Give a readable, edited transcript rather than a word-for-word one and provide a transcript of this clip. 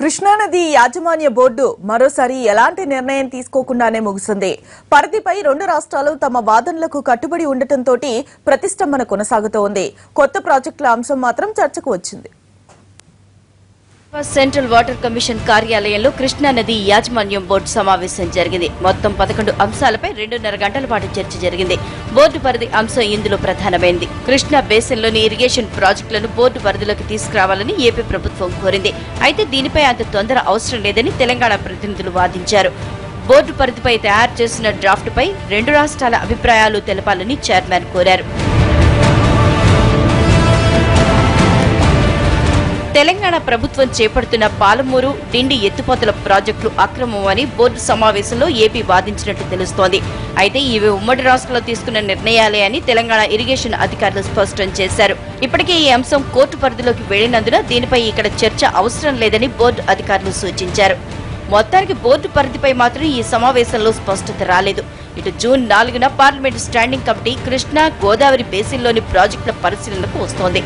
కృష్ణా నది యాజమాన్య బోర్డు మరోసారి ఎలాంటి నిర్ణయం తీసుకోకుండానే ముగిసింది. పరిధిపై రెండు రాష్ట్రాలు తమ వాదనలకు కట్టుబడి ఉండటంతో ప్రతిష్టంభన కొనసాగుతోంది. కొత్త ప్రాజెక్టుల అంశం మాత్రం చర్చకు వచ్చింది. సెంట్రల్ వాటర్ కమిషన్ కార్యాలయంలో కృష్ణా నది యాజమాన్యం బోర్డు సమావేశం జరిగింది. మొత్తం 11 అంశాలపై 2.5 గంటల పాటు చర్చ జరిగింది. బోర్డు పరిధి అంశం ఇందులో ప్రధానమైంది. కృష్ణా బేసిన్లోని ఇరిగేషన్ ప్రాజెక్టులను బోర్డు పరిధిలోకి తీసుకురావాలని ఏపీ ప్రభుత్వం కోరింది. అయితే దీనిపై అంత తొందర అవసరం లేదని తెలంగాణ ప్రతినిధులు వాదించారు. బోర్డు పరిధిపై తయారు చేసిన డ్రాఫ్ట్పై 2 రాష్ట్రాల అభిప్రాయాలు తెలపాలని చైర్మన్ కోరారు. తెలంగాణ ప్రభుత్వం చేపడుతున్న పాలమూరు, డిండి ఎత్తిపోతల ప్రాజెక్టులు అక్రమం అని బోర్డు సమావేశంలో ఏపీ వాదించినట్లు తెలుస్తోంది. అయితే ఇవి ఉమ్మడి రాష్ట్రంలో తీసుకున్న నిర్ణయాలే అని తెలంగాణ ఇరిగేషన్ అధికారులు స్పష్టం చేశారు. ఇప్పటికే ఈ అంశం కోర్టు పరిధిలోకి వెళ్లినందున దీనిపై ఇక్కడ చర్చ అవసరం లేదని బోర్డు అధికారులు సూచించారు. మొత్తానికి బోర్డు పరిధిపై మాత్రం ఈ సమావేశంలో స్పష్టత రాలేదు. ఇటు జూన్ 4న parliament standing committee Krishna, Godavari బేసిన్లోని ప్రాజెక్టుల పరిశీలనకు వస్తోంది.